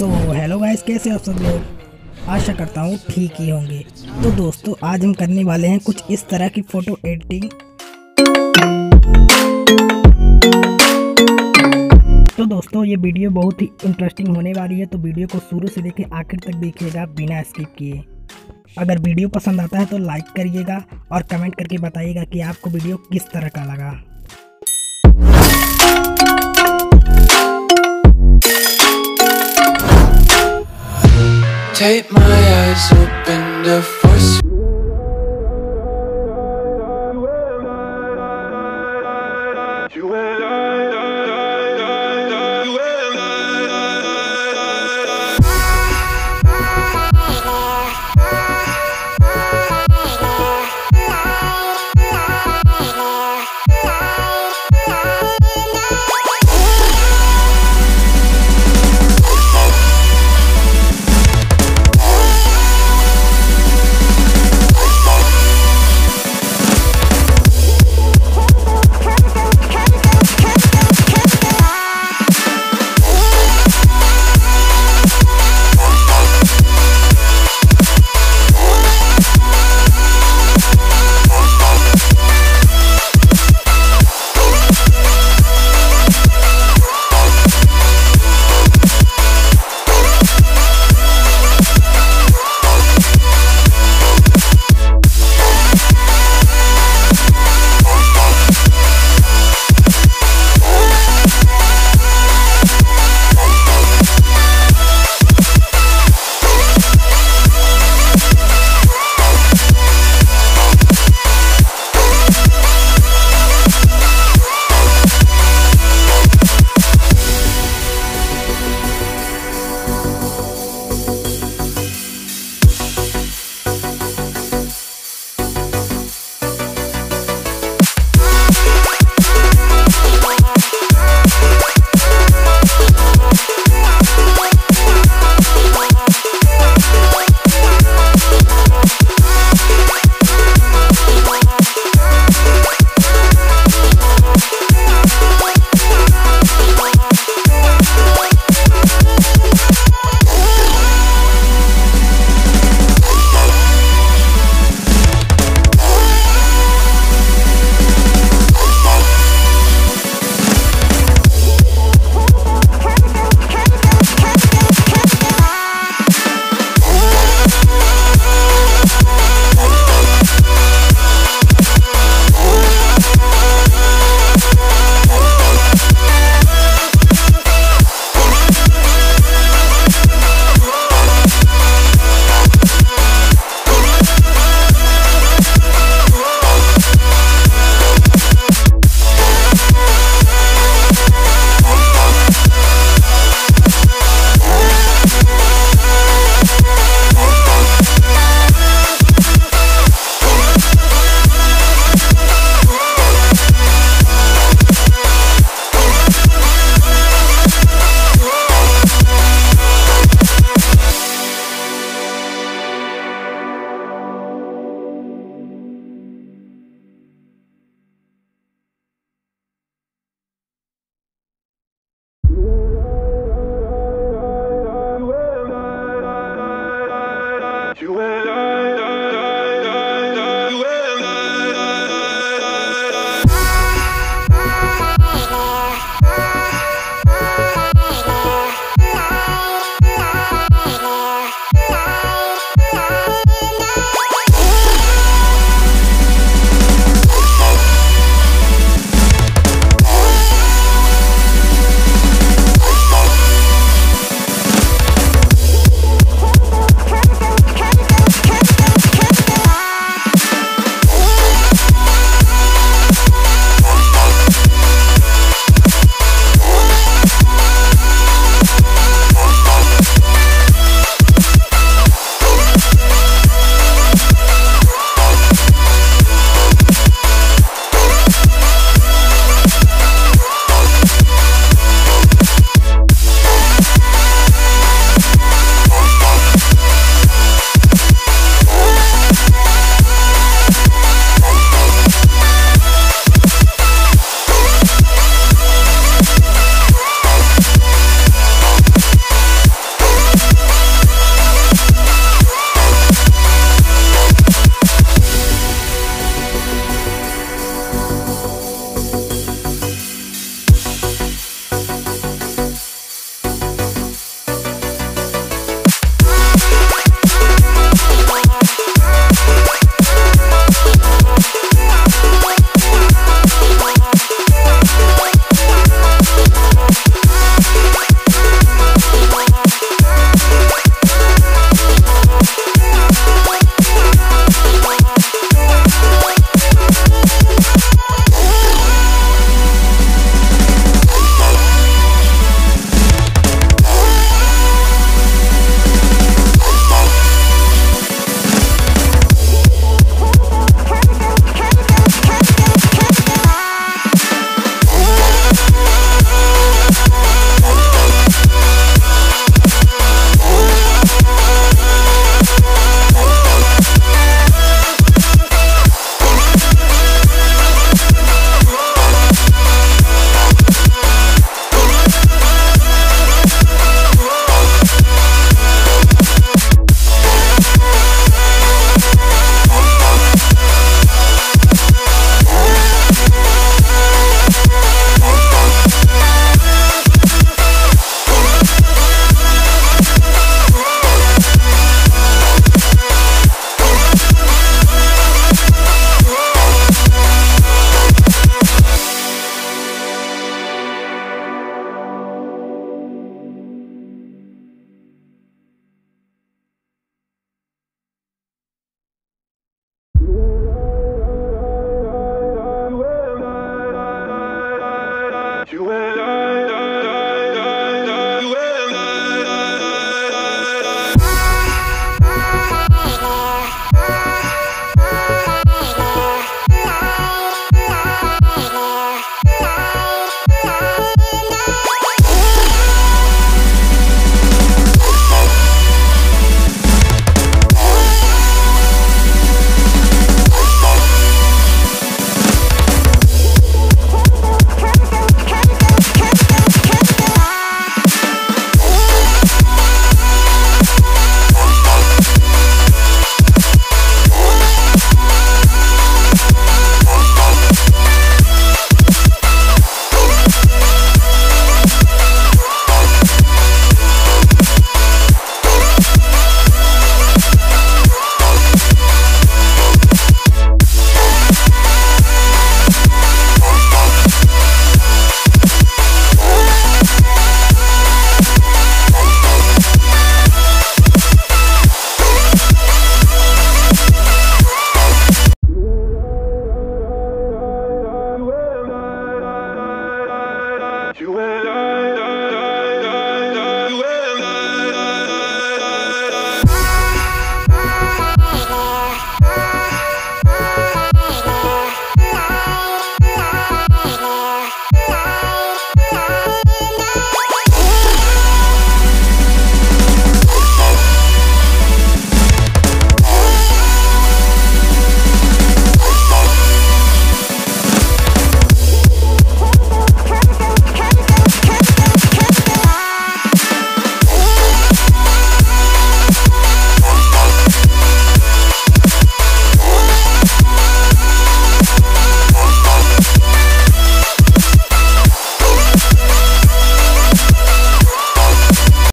तो hello guys, कैसे आप सब लोग। आशा करता हूँ ठीक ही होंगे। तो दोस्तों, आज हम करने वाले हैं कुछ इस तरह की फ़ोटो एडिटिंग। तो दोस्तों, ये वीडियो बहुत ही इंटरेस्टिंग होने वाली है, तो वीडियो को शुरू से लेकर आखिर तक देखिएगा बिना स्किप किए। अगर वीडियो पसंद आता है तो लाइक करिएगा और कमेंट करके बताइएगा कि आपको वीडियो किस तरह का लगा। Take my eyes open to